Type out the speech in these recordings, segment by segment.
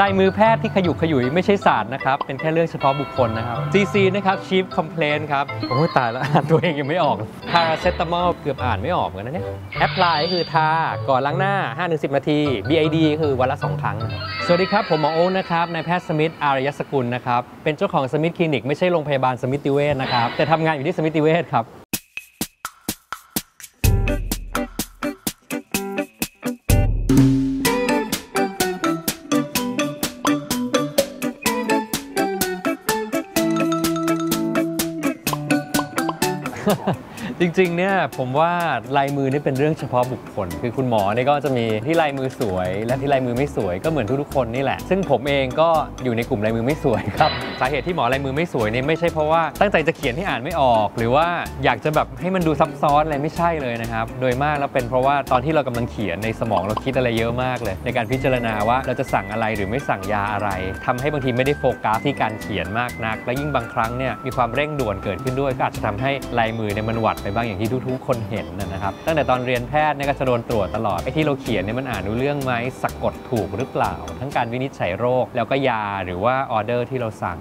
ลายมือแพทย์ที่ขยุกขยุยไม่ใช่ศาสตร์นะครับเป็นแค่เรื่องเฉพาะบุคคลนะครับ CC นะครับ Chief Complaint ครับโอ้ยตายแล้วอ่านตัวเองยังไม่ออก Paracetamol เกือบอ่านไม่ออกกันนะเนี่ย Apply คือทาก่อนล้างหน้า 5-10 นาที BID คือวันละ2 ครั้งสวัสดีครับผมหมอโอ๊คนะครับนายแพทย์สมิธอารยสกุลนะครับเป็นเจ้าของสมิธคลินิกไม่ใช่โรงพยาบาลสมิติเวชนะครับแต่ทำงานอยู่ที่สมิติเวชครับจริงๆเนี่ยผมว่าลายมือนี่เป็นเรื่องเฉพาะบุคคลคือคุณหมอเนี่ยก็จะมีที่ลายมือสวยและที่ลายมือไม่สวยก็เหมือนทุกๆคนนี่แหละซึ่งผมเองก็อยู่ในกลุ่มลายมือไม่สวยครับสาเหตุที่หมอลายมือไม่สวยเนี่ยไม่ใช่เพราะว่าตั้งใจจะเขียนให้อ่านไม่ออกหรือว่าอยากจะแบบให้มันดูซับซ้อนอะไรไม่ใช่เลยนะครับโดยมากแล้วเป็นเพราะว่าตอนที่เรากำลังเขียนในสมองเราคิดอะไรเยอะมากเลยในการพิจารณาว่าเราจะสั่งอะไรหรือไม่สั่งยาอะไรทำให้บางทีไม่ได้โฟกัสที่การเขียนมากนักและยิ่งบางครั้งเนี่ยมีความเร่งด่วนเกิดขึ้นด้วยก็อาจจะทำให้ลายมือเนี่ยมันหวัดไปบ้างอย่างที่ทุกๆคนเห็นนะครับตั้งแต่ตอนเรียนแพทย์เนี่ยก็จะโดนตรวจตลอดไอ้ที่เราเขียนเนี่ยมันอ่านรู้เรื่องไหมสะกดถูกหรือเปล่าทั้งการวินิจฉัยโรคแล้วก็ยาหรือว่าออเดอร์ที่เราสั่ง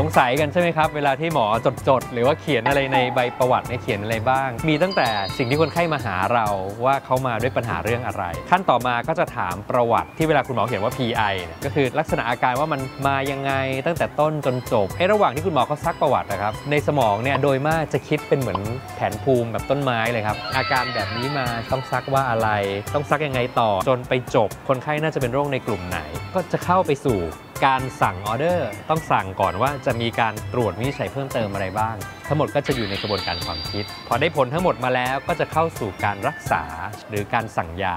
สงสัยกันใช่ไหมครับเวลาที่หมอจดหรือว่าเขียนอะไรในใบประวัติเนี่ยเขียนอะไรบ้างมีตั้งแต่สิ่งที่คนไข้มาหาเราว่าเขามาด้วยปัญหาเรื่องอะไรขั้นต่อมาก็จะถามประวัติที่เวลาคุณหมอเขียนว่า PI เนี่ยก็คือลักษณะอาการว่ามันมายังไงตั้งแต่ต้นจนจบระหว่างที่คุณหมอเขาซักประวัตินะครับในสมองเนี่ยโดยมากจะคิดเป็นเหมือนแผนภูมิแบบต้นไม้เลยครับอาการแบบนี้มาต้องซักว่าอะไรต้องซักยังไงต่อจนไปจบคนไข้น่าจะเป็นโรคในกลุ่มไหนก็จะเข้าไปสู่การสั่งออเดอร์ต้องสั่งก่อนว่าจะมีการตรวจวินิจฉัยเพิ่มเติมอะไรบ้างทั้งหมดก็จะอยู่ในกระบวนการความคิดพอได้ผลทั้งหมดมาแล้วก็จะเข้าสู่การรักษาหรือการสั่งยา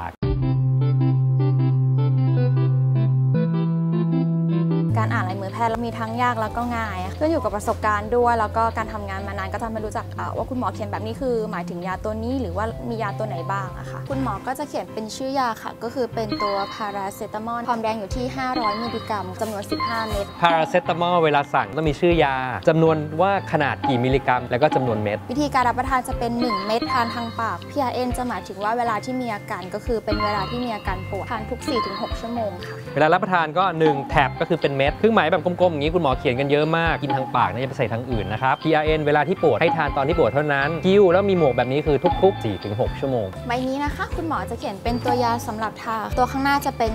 การอ่านลายมือแพทย์มีทั้งยากแล้วก็ง่ายขึ้นอยู่กับประสบการณ์ด้วยแล้วก็การทำงานมานานก็ทำให้รู้จักว่าคุณหมอเขียนแบบนี้คือหมายถึงยาตัวนี้หรือว่ามียาตัวไหนบ้างอะค่ะคุณหมอก็จะเขียนเป็นชื่อยาค่ะก็คือเป็นตัวพาราเซตามอลความแรงอยู่ที่500มิลลิกรัมจำนวน15 เม็ดพาราเซตามอลเวลาสั่งต้องมีชื่อยาจำนวนว่าขนาดกี่มิลลิกรัมแล้วก็จำนวนเม็ดวิธีการรับประทานจะเป็น1 เม็ดทานทางปาก PRN จะหมายถึงว่าเวลาที่มีอาการก็คือเป็นเวลาที่มีอาการปวดทานทุก 4-6 ชั่วโมงค่ะเวลารับประทานก็1แท็บก็คือเป็นเม็ดเครื่องหมายแบบกลมๆอย่างนี้คุณหมอเขียนกันเยอะมากกินทางปากนะอย่าไปใส่ทางอื่นนะครับ PRN เวลาที่ปวดให้ทานตอนที่ปวดเท่านั้นกิ้วแล้วมีหมวกแบบนี้คือทุกๆ 4-6 ชั่วโมงใบนี้นะคะคุณหมอจะเขียนเป็นตัวยาสำหรับทาตัวข้างหน้าจะเป็น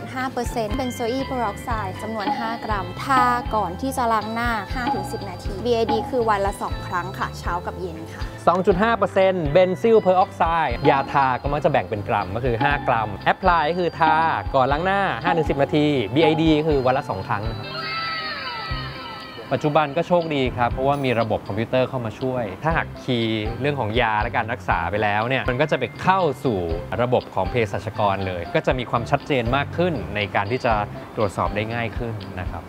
2.5% เป็นโซอีโพรอกไซด์จำนวน5 กรัมทาก่อนที่จะล้างหน้า 5-10 นาที BID คือวันละ2 ครั้งค่ะเช้ากับเย็นค่ะ 2.5% เบนซิลเพอร์ออกไซด์ยาทาก็มักจะแบ่งเป็นกรัมก็คือ5 กรัมแอปพลายคือทาก่อนล้างหน้า 5-10 นาที BID คือวันละ2 ครั้งปัจจุบันก็โชคดีครับเพราะว่ามีระบบคอมพิวเตอร์เข้ามาช่วยถ้าหากคีย์เรื่องของยาและการรักษาไปแล้วเนี่ยมันก็จะไปเข้าสู่ระบบของเภสัชกรเลยก็จะมีความชัดเจนมากขึ้นในการที่จะตรวจสอบได้ง่ายขึ้นนะครับ